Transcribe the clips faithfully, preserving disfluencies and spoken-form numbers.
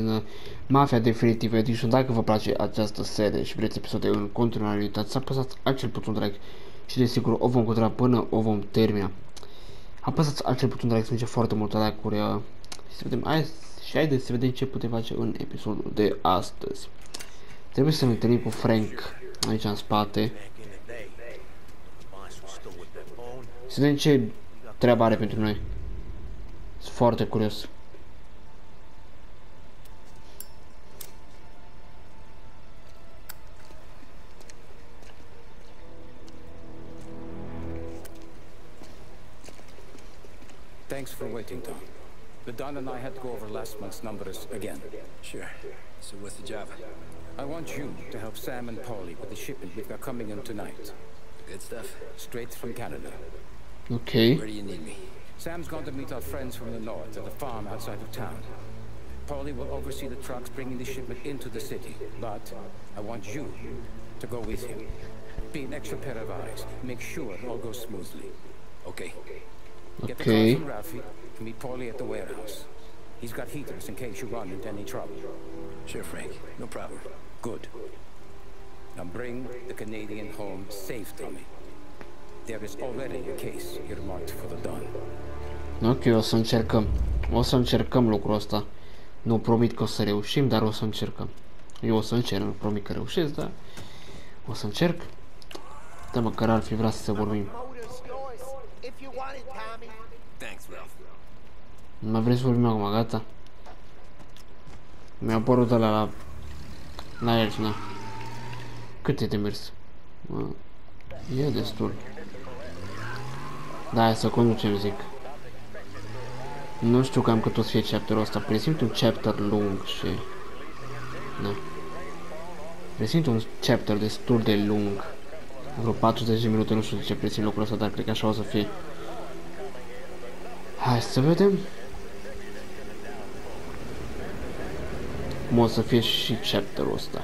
din Mafia Definitive Edition. Dacă vă place această serie și vreți episoade în continuare, uitați să apăsați acel buton like și desigur o vom continua până o vom termina. Apăsați acel buton like, sunt foarte multe like-uri și, și haideți să vedem ce putem face în episodul de astăzi. Trebuie să ne întâlnim cu Frank aici în spate. Să vedem ce treabă are pentru noi. Sunt foarte curios. Thanks for waiting, Tom. But Don and I had to go over last month's numbers again. Sure. So what's the job? I want you to help Sam and Paulie with the shipment we've got coming in tonight. Good stuff. Straight from Canada. Okay. Where do you need me? Sam's gone to meet our friends from the north at a farm outside of town. Paulie will oversee the trucks bringing the shipment into the city, but I want you to go with him. Be an extra pair of eyes. Make sure it all goes smoothly. Okay. Get the okay. From Ralphie to meet Paulie at the warehouse. He's got heaters in case you run into any trouble. Sure, Frank. No problem. Good. Now bring the Canadian home safe, Tommy. There is already a case earmarked for the Don. Ok, o să încercăm. O să încercăm lucrul ăsta. Nu promit că o să reușim, dar o să încercăm. Eu o să încerc, nu promit că reușesc, dar o să încerc. Da, măcar ar fi vrea să vorbim. Nu mai vrei să vorbim acum, gata? Mi-a apărut ăla la... la el, na. Cât e de mers? Mă, e destul. Da, să conducem, zic. Nu știu cam cât o să fie chapterul ăsta. Presimt un chapter lung și... da. Presimt un chapter destul de lung. Vreo patruzeci de minute, nu știu de ce presimt lucrul ăsta, dar cred că așa o să fie. Hai să vedem. Mă, o să fie și chapterul ăsta.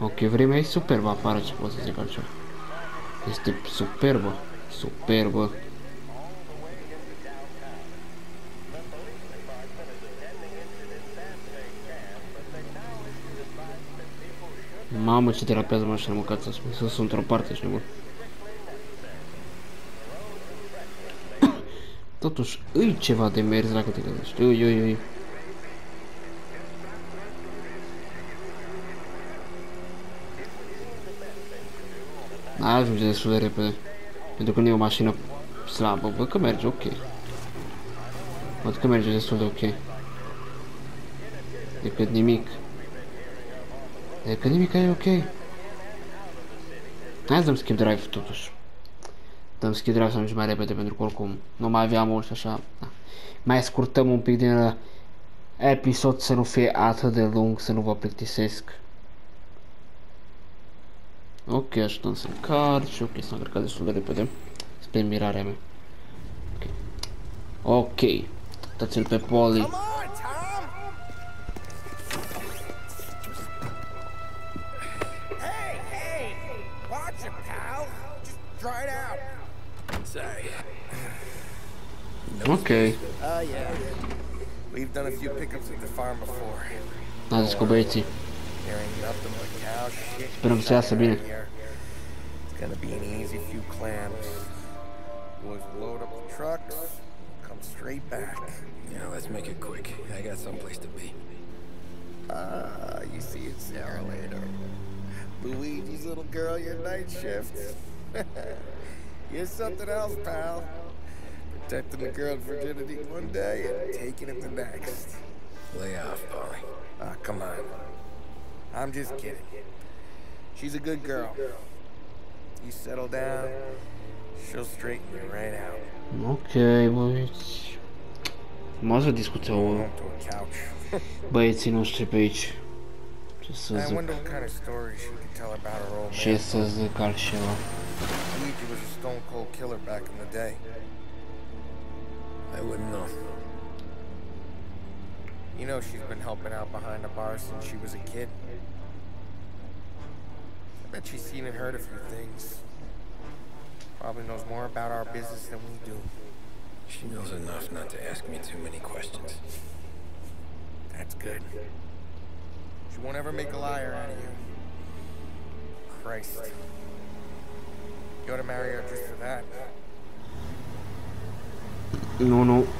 Ok, vremea e superbă afară, ce pot să zic altceva. Este superbă, superbă. Mamă, ce terapează mașina, măcați așa, să sunt într-o parte și nebun. Totuși, îi ceva de mers dacă te gândești, ui, ui, ui. Ajunge destul de repede, pentru că nu e o mașină slabă, văd că merge ok. Văd că merge destul de ok. Decât nimic. Decât nimic e ok. Hai să-mi schimb drive totuși. Dăm skip drive să ajungem mai repede, pentru că oricum nu mai aveam mult și așa. Mai scurtăm un pic din episod să nu fie atât de lung, să nu vă plictisesc. Ok, așteptăm să încarc și ok, s-a încărcat destul de repede. Spre mirarea mea. Ok, okay. Dați-l pe Paulie. Ok. N-a zis cu băieții. Sperăm să iasă bine. I'm just kidding. She's a good girl. You settle down, she'll straighten you right out. Okay, boys. Mă să discutăm. Băieții noștri pe aici. Ce să zic? Ce să zic altceva? Luigi was a stone cold killer back in the day. I wouldn't know. You know she's been helping out behind the bar since she was a kid. I bet she's seen and heard a few things. Probably knows more about our business than we do. She knows enough not to ask me too many questions. That's good. She won't ever make a liar out of you. Christ. You ought to marry her just for that. No, no. God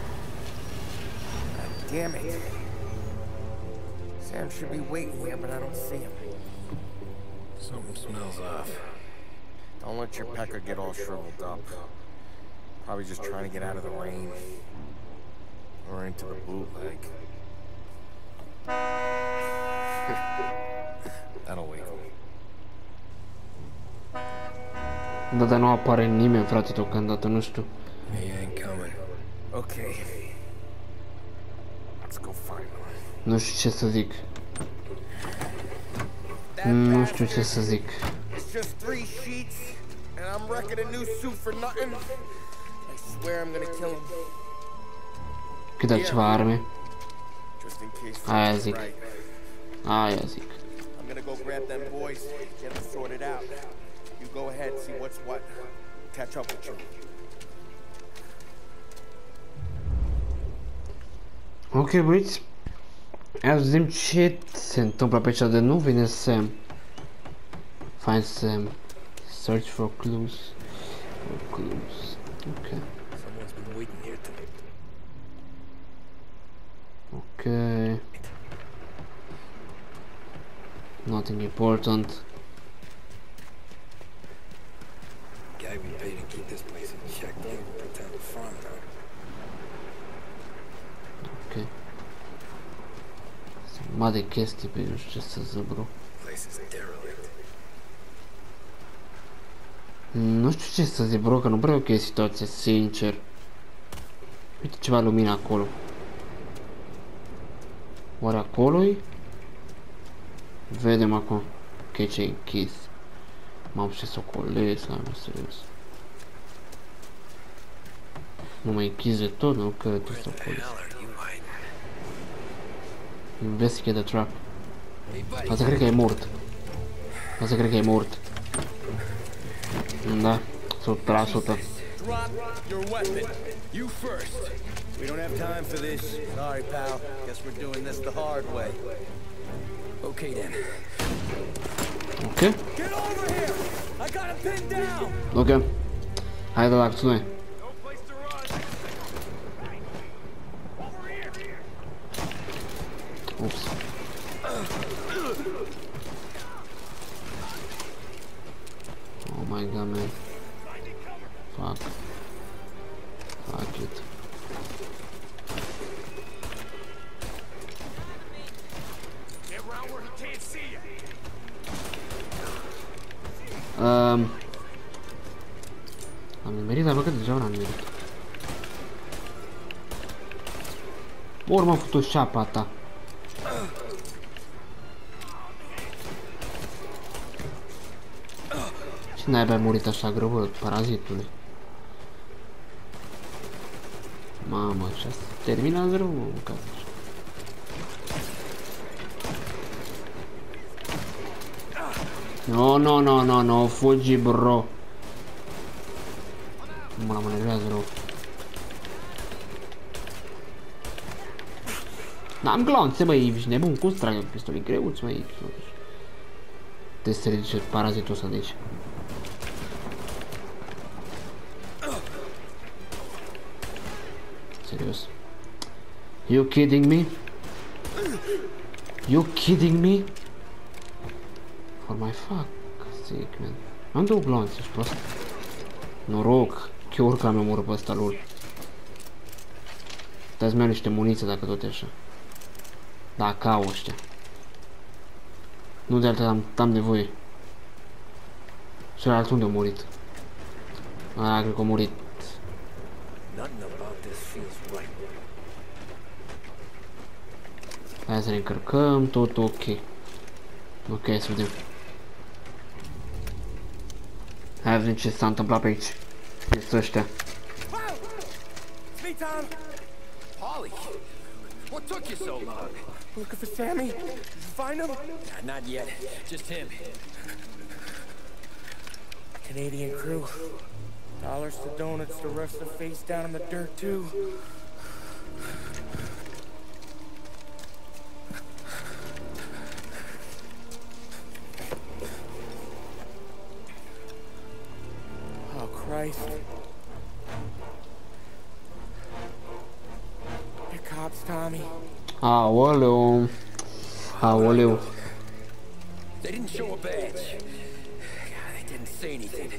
damn it. Sam should be waiting here, but I don't see him. Something smells off. Don't let your pecker get all shriveled up. Probably just trying to get out of the rain. Or into the bootleg. That'll wake him. Da, dar nu apare nimeni, frate, deocamdată, nu știu. Okay. Let's go find one. Nu știu ce să zic. Nu știu ce să zic. It's just three sheets and I'm wrecking a new suit for nothing. I swear I'm gonna kill him. Cât ar ceva arme? Aia zic. Aia zic. I'm gonna go grab them boys, get them sorted out. You go ahead, see what's what. Catch up with you. Ok, băieți, hai să vedem ce se întâmplă pe cea de nu vine Sam. Find Sam. Search for clues. For clues. Ok. Ok. Nothing important. Guy we paid to keep this place in check, and pretend to farm out. Ma de chestii pe nu știu ce să zic, bro. Nu știu ce să zic, bro, că nu prea e ok situația, sincer. Uite ceva lumină acolo. Oare acolo-i? Vedem acum. Ok, ce-i închis. M-am și să o colesc, am serios. Nu mai închis de tot, nu cred că să o colesc. Investigate the trap. Asta cred că e mort. Asta cred că e mort. Da, o sută la sută. Ok. Ok. Hai de la acțiune. Ups. Oh my god, man. Fuck. Fuck it. Um, am nimerit, dar văd că deja n-am nimerit. Ori m-am făcut-o șapa ta. N-ai abia murit așa greu, bă, parazitului. Mamă, și asta termina greu, mă, în cazul așa. No, no, no, no, no, fugi, bro. Mă, mă nervează rău. N-am glanțe, băi, ești nebun, cum-ți trag pistolii greuți, măi, totuși. Te se ridice parazitul ăsta de aici. Serios. You kidding me? You kidding me? For my fuck sake, man. Am două glanțe, ești prost. Noroc, că oricum am omorât pe ăsta, lol. Dați mi-au niște munițe dacă tot e așa. Dacă au ăștia. Nu de altă am, am nevoie. Și altul unde a murit? Ah, cred că a murit. Hai să ne încărcăm, tot ok. Ok, să vedem. Hai să vedem ce s-a întâmplat pe aici. Ce sunt ăștia? Paulie, what took you so long? Looking for Sammy? Did you find him? Not yet. Just him. Canadian crew. Dollars to donuts, the rest of face down in the dirt too. Tommy. Aoleu. Aoleu. They didn't show a badge. They didn't say anything.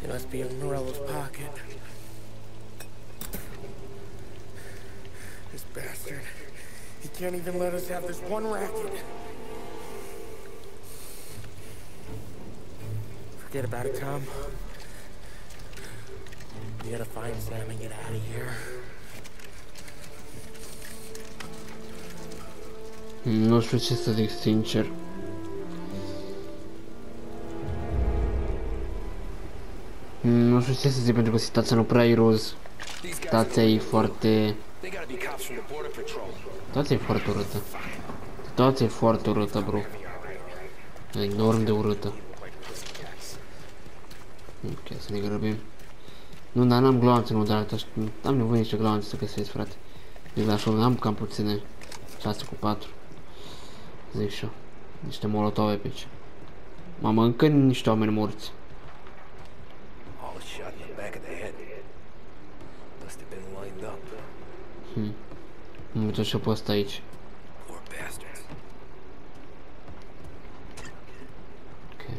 They must be in Morello's pocket. This bastard. He can't even let us have this one racket. Forget about it, Tom. We gotta find Sam and get out of here. Nu știu ce să zic sincer. Nu știu ce să zic pentru că situația nu prea e roz. Situația e foarte... Situația e foarte urâtă. Situația e foarte urâtă, bro. Enorm de urâtă. Ok, să ne grăbim. Nu, dar n-am gloanțe, nu, dar am nevoie niște gloanțe să găsesc, frate. Deci la șoc n-am cam puține. șase cu patru. Zic și eu. Niște molotove pe aici. Mamă, încă niște oameni morți. Hmm. Nu uite și-o pe ăsta aici. Ok.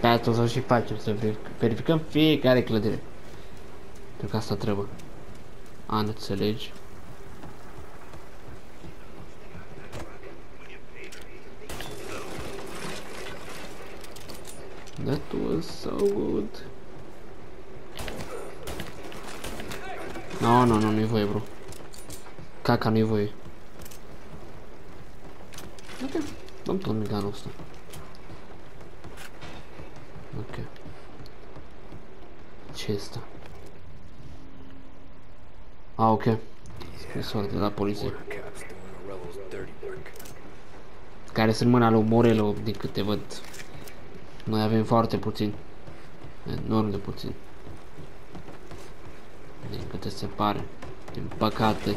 Pe aia o să și facem, să verificăm fiecare clădire. Pentru că asta trebuie. A, nu înțelegi. That was so good. No, no, no, nu-i voie, bro. Caca, nu-i voie. Ok, dăm tot meganul ăsta. Ok. Ce este? Ah, ok. Scrisoare de la poliție. Care sunt mâna lui Morello, din câte văd. Noi avem foarte puțin. Enorm de puțin. Din câte se pare. Din păcate.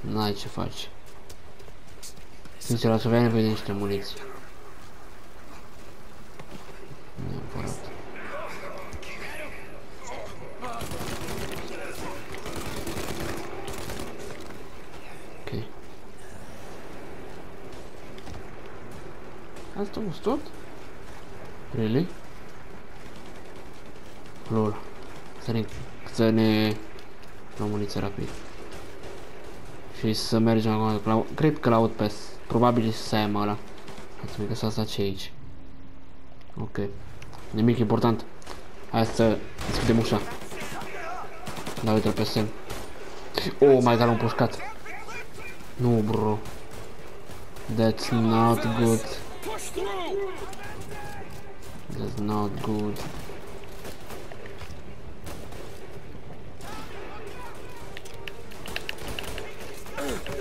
N-ai ce faci. Sincer, o să avea nevoie de niște muniții. Neapărat. Asta nu-s tot? Really? Lol. Să ne... să ne... la muniție rapid. Și să mergem acolo. Cred că l-aud pe... probabil și Sam ăla. Ați că asta ce aici. Ok. Nimic important. Hai să deschidem ușa. Da, uite-l pe Sam. Oh, mai dar l-am pușcat. Nu, bro. That's not good. That's not good.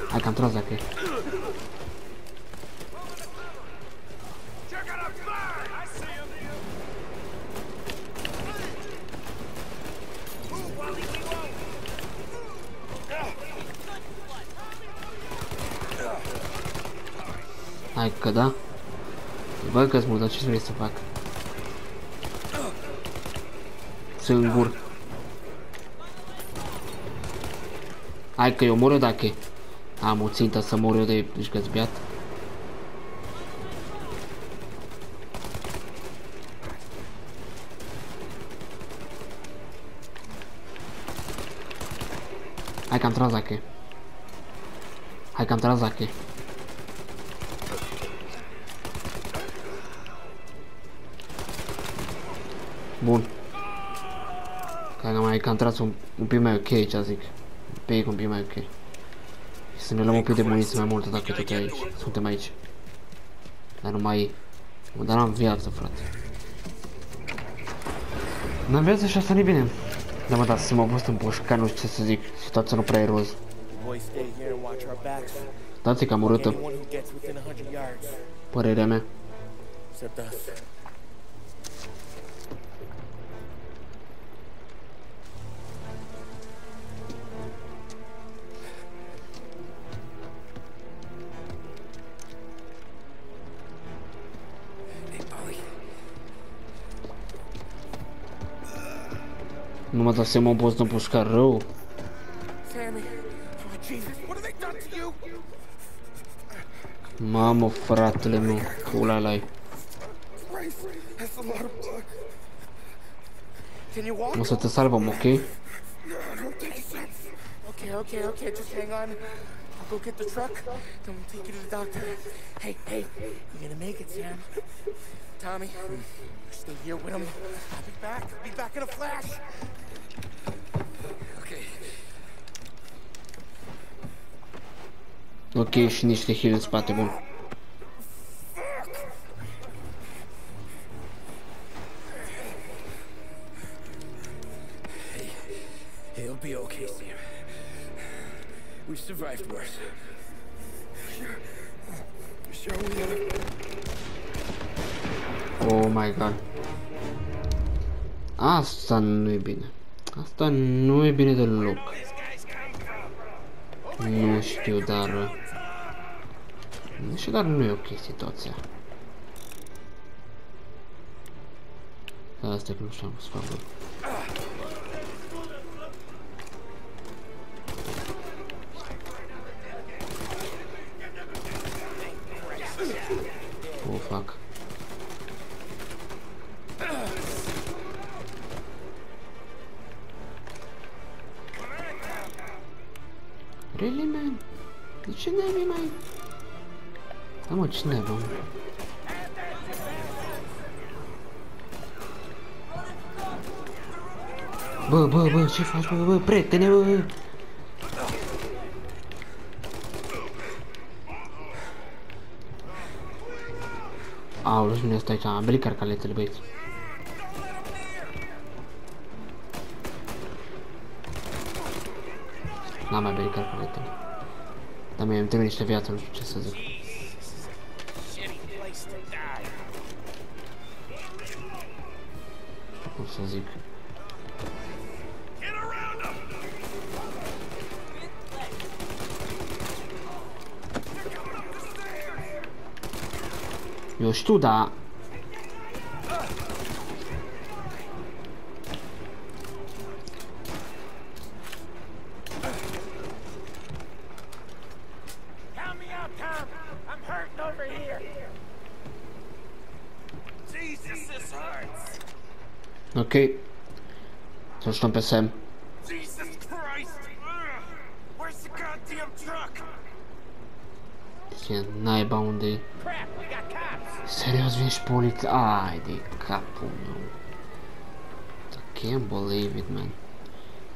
Hai că am tras dacă e. Hai că da. Bă, că-s mult, dar ce vrei să fac? Singur. Hai că eu mor eu dacă am o țintă să mor eu de nici că-s biat. Hai că am tras dacă Hai că am tras dacă Bun. Cred că mai că am tras un, un pic mai ok, ce zic. Pe un pic mai ok. Să ne luăm un pic de muniție mai mult dacă tot aici. Suntem aici. Dar nu mai... Dar n-am viață, frate. N-am viață și asta nu-i bine. Da, mă, dar să m-au fost împușcat, nu știu ce să zic. Situația nu prea e roz. Dați-i cam urâtă. Părerea mea. Nu m-a dat seama, am fost împușcat rău. Mamă, fratele meu, pula la-i. O să te salvăm, ok? Okay, okay, okay, just hang on. I'll go get the truck, then we'll take you to the doctor. Hey, hey, you're gonna make it, Sam. Tommy, stay here with him. I'll be back, I'll be back in a flash. Okay. Ok, și niște hile în spate, bun. Hey, it'll be okay, Sam. We survived worse. Sure. Sure we are. Oh my god. Asta nu e bine. Asta nu e bine deloc. Nu știu, dar... Nu știu, dar nu e ok situația. Asta nu știu, am să fac. Oh, fuck. Really, man? De ce n-ai mai... Da, mă, ce n-ai, bă? Bă, bă, bă, ce faci, bă, bă, prietene, bă, bă? Aoleu, nu este aici, am belicar caletele, băieți. N-am mai belicar caletele. Dar mi-am terminat niște viață, nu știu ce să zic. Cum să zic? Eu știu, da. Ok. Să ajutăm pe Sam. Ce naiba, unde e? Serios, vine și poliția? Ai de capul meu. I can't believe it, man.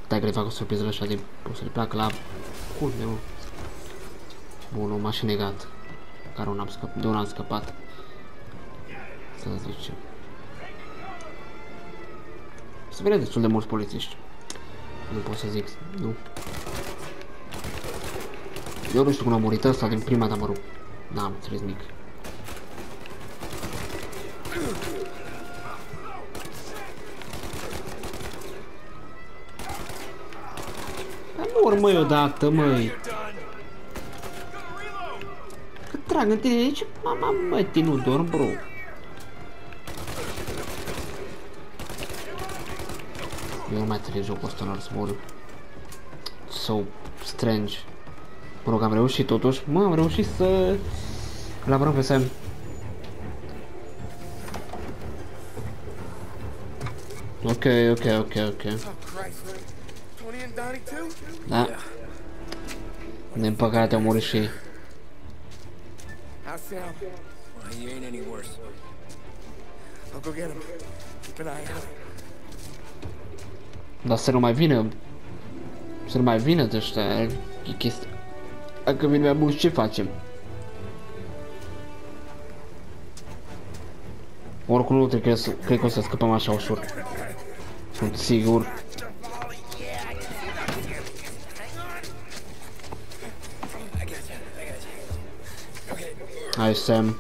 Stai că le fac o surpriză așa de... O să le placă la... Cul meu. Bun, o mașină e gata. Care un am scăpat, de un am scăpat. Să zicem. Se vede destul de mulți polițiști. Nu pot să zic, nu. Eu nu știu cum a murit ăsta, din prima dată mă rup. N-am înțeles nimic. Dar mor, măi, odată, măi. Că trag în tine aici, mama mătii, nu dorm, bro. Eu nu mai trec jocul ăsta, n-ar să mor. So strange. Mă rog, am reușit totuși, mă, am reușit să... Îl apărăm pe Sam. Ok, ok, ok, ok. Da. Din păcate au murit și ei. Dar să nu mai vină. Să nu mai vină de ăștia. E chestia. Dacă vin mai mulți, ce facem? Oricum nu trebuie să, cred că o să scăpăm așa ușor. Sunt sigur. Hai, Sam.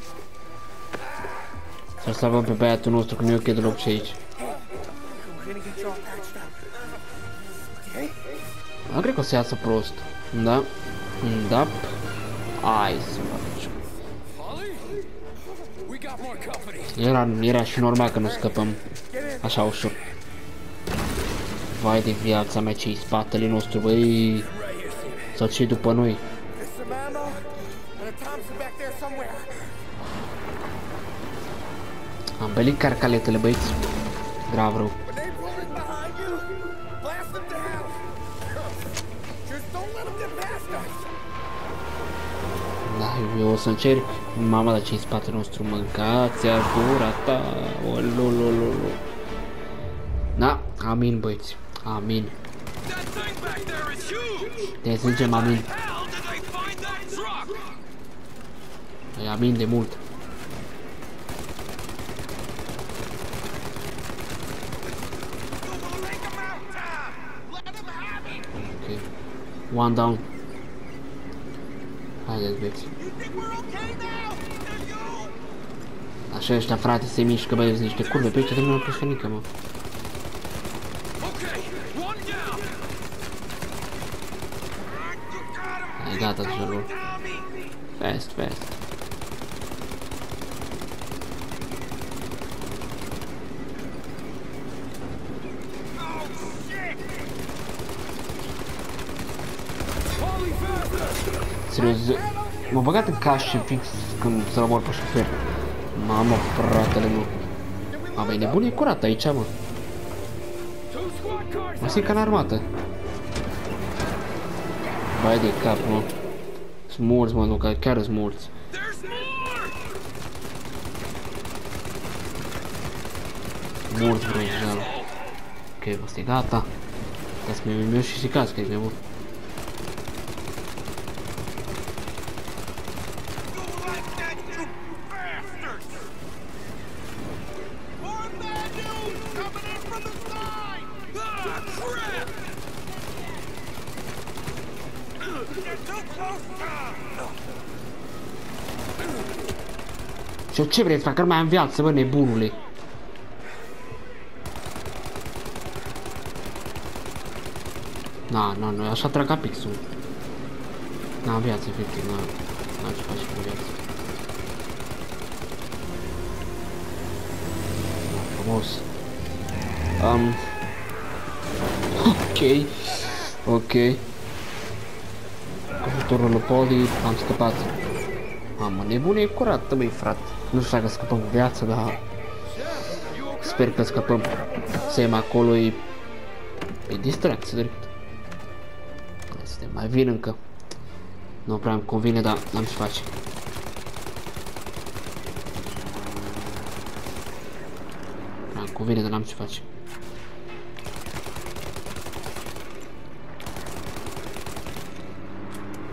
Să salvăm pe băiatul nostru, că nu e ok deloc ce aici. Nu cred că o să iasă prost. Da? Da. Hai să facem. Era, era și normal că nu scăpăm așa ușor. Vai de viața mea, ce-i spatele nostru, băi. Sau ce după noi? Am belit carcaletele, băieți. Grav rău. Da, eu o să încerc. Mama, dar ce-i spatele nostru? Mâncați-aș gura ta. Ololololo. Da, amin, băieți. Amin. Te zicem amin. E amin de mult. Ok. One down. Haideți, băieți. Așa ăștia, frate, se mișcă, băieți, niște curve. Pe aici trebuie o creștinică, mă. Ai, gata, deja lor. Fast, fast. Serios, m-a băgat în cașe fix când se l-a mor pe șofer. Mamă, fratele meu. A, băi, nebun e curat aici, mă. Asta e ca în armată. Vai de cap, mă. Sunt mulți, mă, nu, că chiar sunt mulți. Mulți, băi, deja. Ok, asta e gata. Asta mi-e meu și se cască, e nebun. Și eu ce vrei să fac? Că nu mai am viață, bă, nebunule. Na, na, nu, așa trag ca pixul. N-am viață, efectiv, n-am n-am ce face cu viață. Frumos. Um. Ok. Ok. Ajutorul lui Paulie, am scăpat. Mamă, nebun e curată, băi, frate. Nu știu dacă scăpăm cu viață, dar sper că scăpăm. Sam acolo e, e distracție, drept. Asta mai vin încă. Nu prea îmi convine, dar n-am ce face. Îmi convine, dar n-am ce face.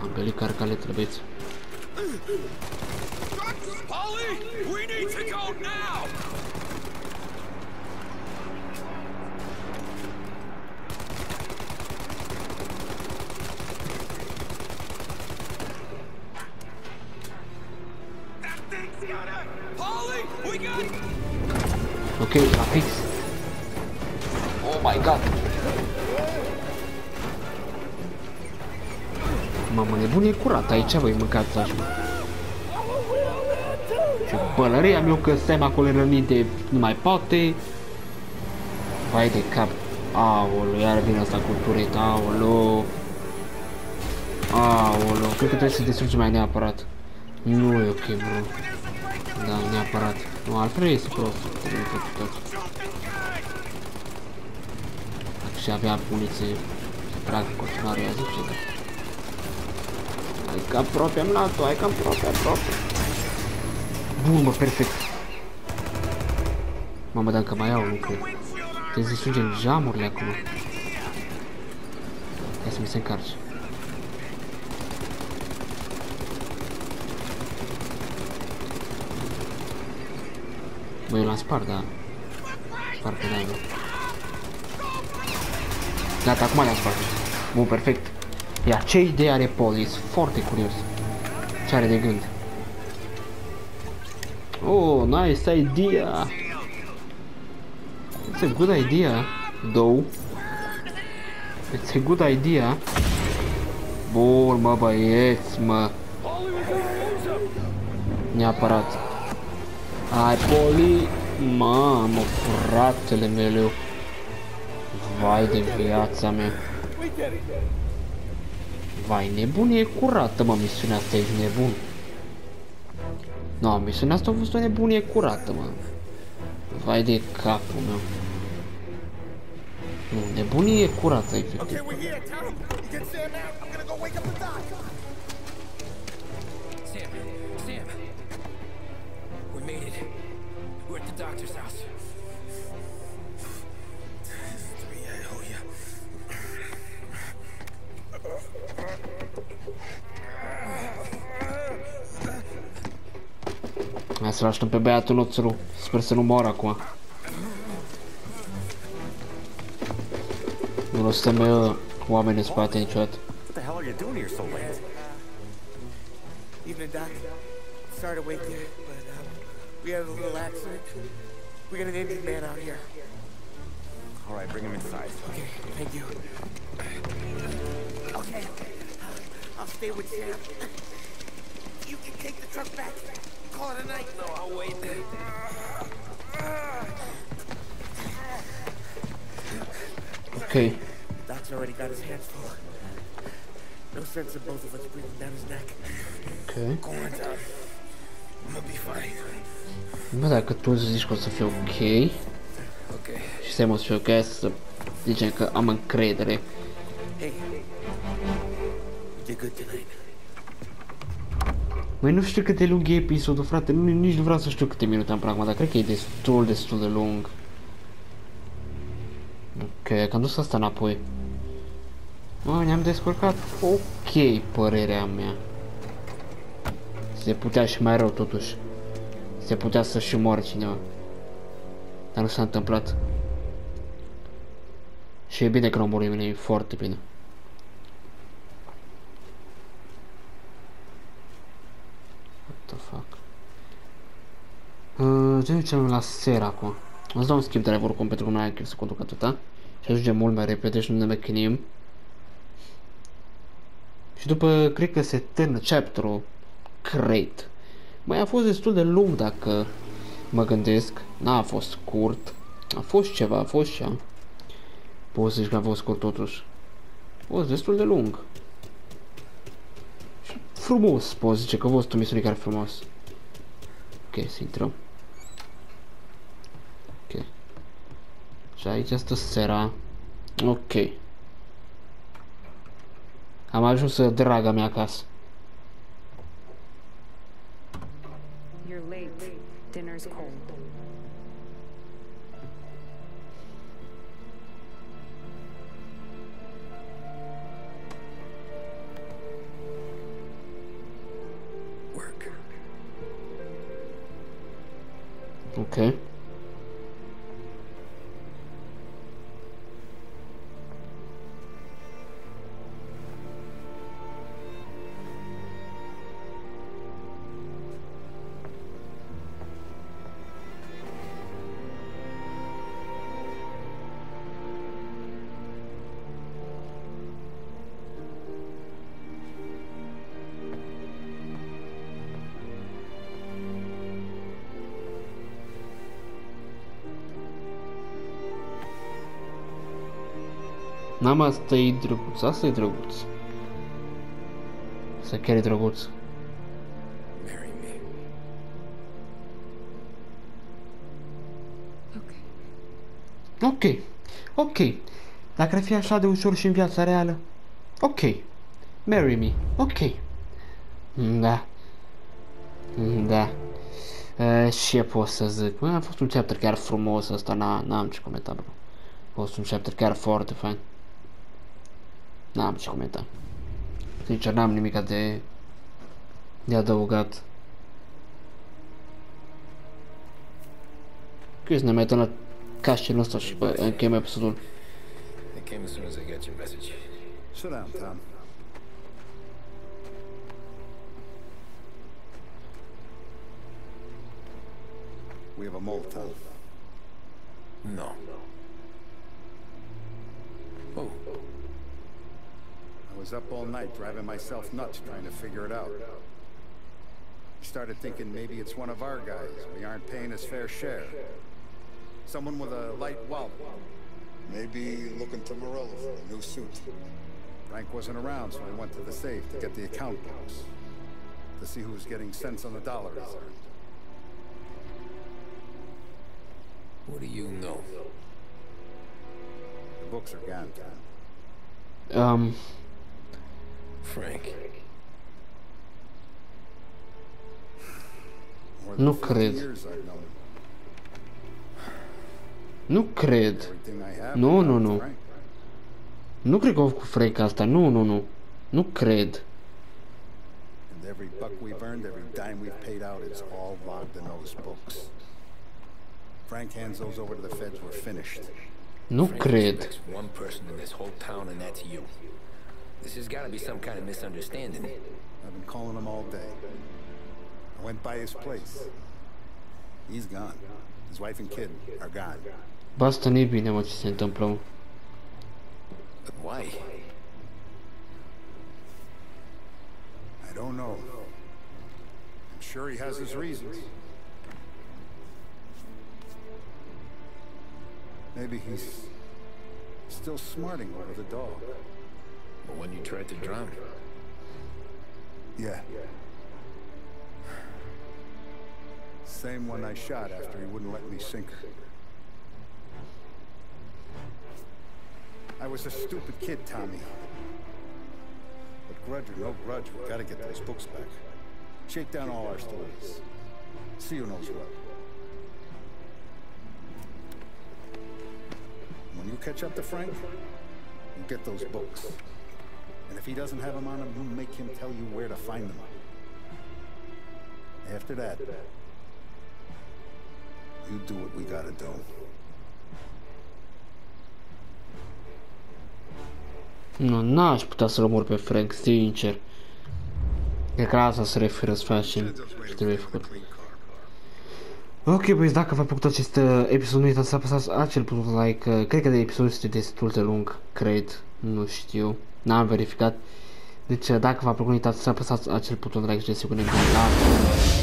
Am gălit carcale, trebuieți. Paulie, we need to go now. That thing's got it. Paulie, we got. Okay, a fix. Oh my god. Mamă, nebun e curat aici, voi mâncați așa. Ce pălărie am eu că Sam acolo rănite, nu mai poate. Vai de cap. Aolo, iar vine asta cu tureta, aolo. Aolo, cred că trebuie să distrugem mai neapărat. Nu e ok, bro. Da, neapărat. Nu, altfel este prost. Dacă și avea poliție, prag în continuare, a zice, da. Ai ca aproape am luat-o, ai ca aproape, aproape. Bun, mă, perfect. Mamă, dacă mai iau lucruri. Trebuie să strângem jamurile acum. Ia să mi se încarce. Băi, eu l-am spart, da. Spart pe da, bă. Gata, acum le-am spart. Bun, perfect. Iar ce idee are Paulie? Sunt foarte curios ce are de gând. Oh, nice idea! It's a good idea, though. It's a good idea. Bun, mă, băieți, mă. Neapărat. Ai, Paulie! Mamă, fratele meu. Vai de viața mea. Vai, nebunie curată, mă, misiunea asta, ești nebun. No, misiunea asta a fost o nebunie curată, mă. Vai de capul meu. Nu, nebunie curată, efectiv. Hai să-l așteptăm pe băiatul nostru. Sper să nu moară acum. Nu o să stăm oameni în spate niciodată. We had a little accident. We got an Indian man out here. All right, bring him inside. Okay, thank you. Okay, I'll stay with Sam. You can take the truck back. Call it a night. No, I'll wait. Okay. The doc's already got his hands full. No sense of both of us breathing down his neck. Okay. Go on, Tom. I'm gonna be fine. Bă, dacă tu zici că o să fie ok, și să mă fi ok, să zicem că am încredere. Măi, nu știu cât de lung e episodul, frate, nu, nici nu vreau să știu câte minute am pragma, dar cred că e destul, destul de lung. Ok, că am dus asta înapoi. Mă, ne-am descurcat ok, părerea mea. Se putea și mai rău, totuși. Se putea să și moară cineva. Dar nu s-a întâmplat. Și e bine că nu mori mine, e foarte bine. What the fuck? Uh, ce ducem la sera acum? O să dau un skip drive oricum pentru că nu ai chef să conduc atâta. Și ajungem mult mai repede și nu ne mechinim. Și după, cred că se termină chapterul. Cred. Mai a fost destul de lung dacă mă gândesc, n-a fost scurt, a fost ceva, a fost cea. Poți să zici că a fost scurt totuși. A fost destul de lung. Și frumos, poți zice că a fost o misiune chiar frumos. Ok, să intrăm. Ok. Și aici asta sera. Ok. Am ajuns, draga mea, acasă. Dinner's cold. Work. Okay. N-am, asta e drăguț, asta e drăguț. Asta chiar e drăguț. Ok. Ok. Dacă ar fi așa de ușor și în viața reală. Ok. Marry me. Ok. Da. Da. E, ce pot să zic? Mă, a fost un chapter chiar frumos asta, n-am ce comenta, bro. A fost un chapter chiar foarte fain. N-am ce comenta. Sincer, n-am nimica de, de adăugat. Că să ne mai uităm la castelul ăsta și încheiem episodul. We have a mole. No. Oh. I was up all night driving myself nuts trying to figure it out. I started thinking maybe it's one of our guys. We aren't paying his fair share. Someone with a light wallet. Maybe looking to Morello for a new suit. Frank wasn't around, so I went to the safe to get the account books. To see who's getting cents on the dollar. What do you know? The books are gone, Tom. Um... Frank. Nu cred. Nu cred. Nu, nu, nu. Nu cred că au făcut Frank asta. Nu, nu, nu. Nu cred. Every buck we've earned, every dime we've paid out, it's all logged in those books. Frank hands those over to the feds, we're finished. No cred. There's one person in this whole town, and that's you. This has got to be some kind of misunderstanding. I've been calling him all day. I went by his place. He's gone. His wife and kid are gone. Basta, nu-i bine, mă, ce se întâmplă. But why? I don't know. I'm sure he has his reasons. Maybe he's still smarting over the dog. But when you tried to drown him. Yeah. Same one I shot after he wouldn't let me sink her. I was a stupid kid, Tommy. Grudge or no grudge, we gotta get those books back. Shake down all our stories. See who knows what. When you catch up to Frank, you get those books. And if he doesn't have them on him, you make him tell you where to find them. After that, you do what we gotta do. Nu, n-aș putea să-l omor pe Frank, sincer. Cred că la asta se referă să facem ce trebuie făcut. Ok, băieți, dacă v-a plăcut acest episod, nu uitați să apăsați acel buton like. Cred că de episodul este destul de lung, cred, nu știu, n-am verificat. Deci, dacă v-a plăcut, nu uitați să apăsați acel buton like și să ne vedem la